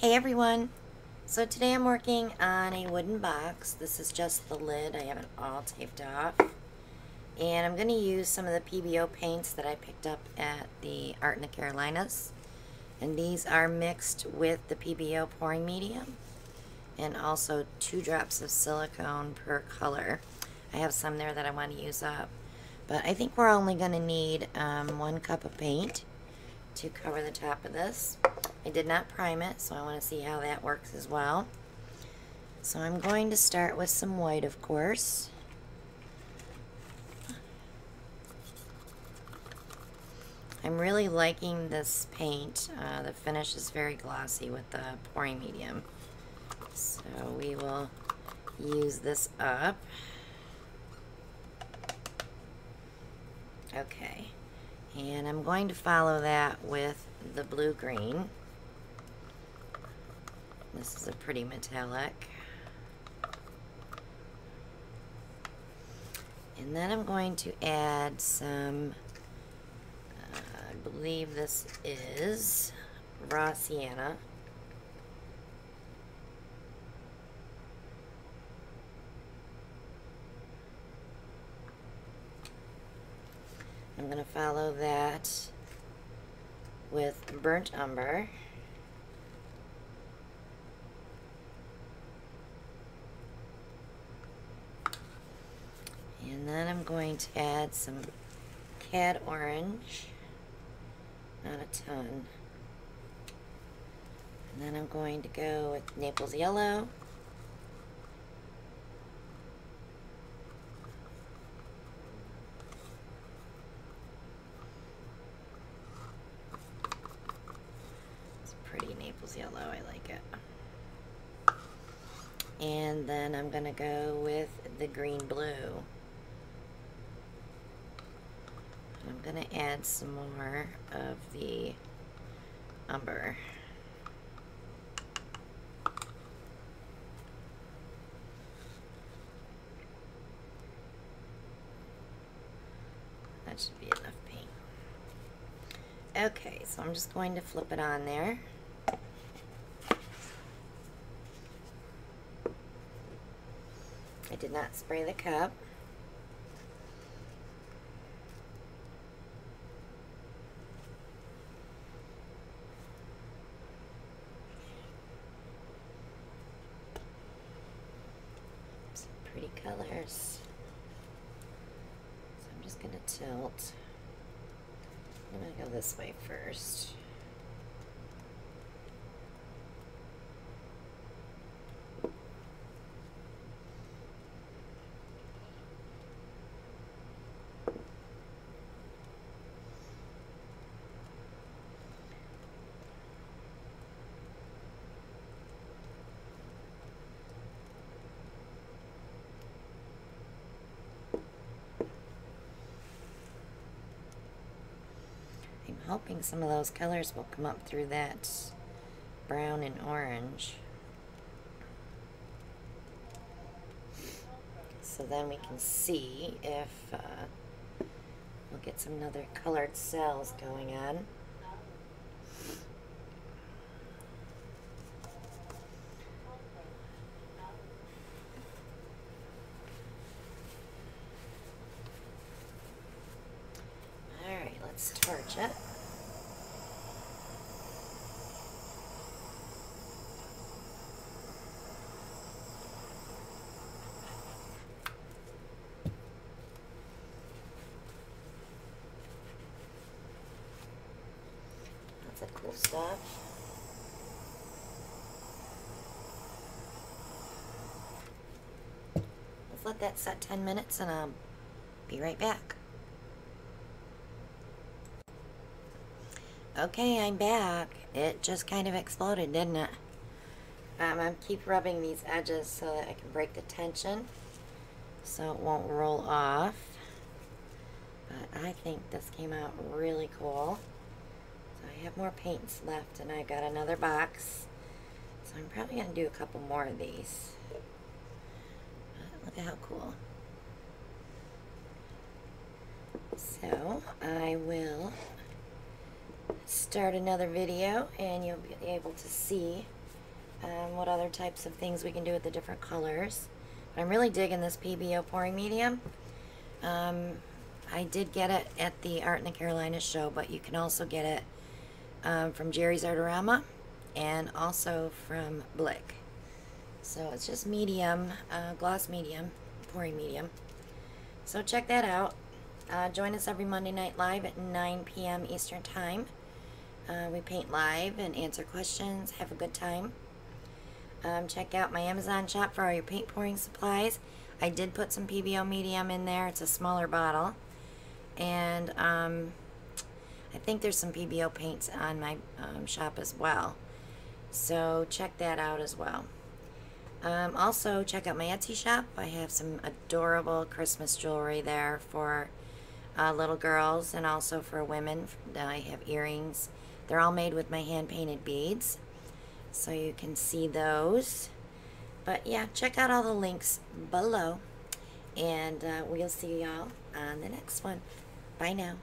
Hey everyone, so today I'm working on a wooden box. This is just the lid. I have it all taped off, and I'm going to use some of the Pebeo paints that I picked up at the Art in the Carolinas, and these are mixed with the Pebeo pouring medium and also 2 drops of silicone per color. I have some there that I want to use up, but I think we're only going to need 1 cup of paint to cover the top of this. I did not prime it, so I want to see how that works as well. So I'm going to start with some white, of course. I'm really liking this paint. The finish is very glossy with the pouring medium. So we will use this up. Okay. And I'm going to follow that with the blue-green. This is a pretty metallic. And then I'm going to add some, I believe this is raw sienna. I'm going to follow that with burnt umber. And then I'm going to add some Cad Orange, not a ton. And then I'm going to go with Naples Yellow. Yellow, I like it. And then I'm gonna go with the green blue. I'm gonna add some more of the umber. That should be enough paint. Okay, so I'm just going to flip it on there. I did not spray the cup. Some pretty colors. So I'm just going to tilt. I'm going to go this way first. Hoping some of those colors will come up through that brown and orange. So then we can see if we'll get some other colored cells going on. All right, let's torch it. That's cool stuff. Let's let that set 10 minutes and I'll be right back. Okay, I'm back. It just kind of exploded, didn't it? I keep rubbing these edges so that I can break the tension so it won't roll off. But I think this came out really cool. I have more paints left, and I've got another box, so I'm probably going to do a couple more of these. But look at how cool. So I will start another video, and you'll be able to see what other types of things we can do with the different colors. But I'm really digging this Pebeo pouring medium. I did get it at the Art in the Carolinas show, but you can also get it from Jerry's Artorama and also from Blick. So it's just medium, gloss medium, pouring medium. So check that out. Join us every Monday night live at 9 p.m. Eastern Time. We paint live and answer questions, have a good time. Check out my Amazon shop for all your paint pouring supplies. I did put some Pebeo medium in there. It's a smaller bottle. And I think there's some Pebeo paints on my shop as well. So check that out as well. Also, check out my Etsy shop. I have some adorable Christmas jewelry there for little girls and also for women. I have earrings. They're all made with my hand-painted beads. So you can see those. But yeah, check out all the links below. And we'll see y'all on the next one. Bye now.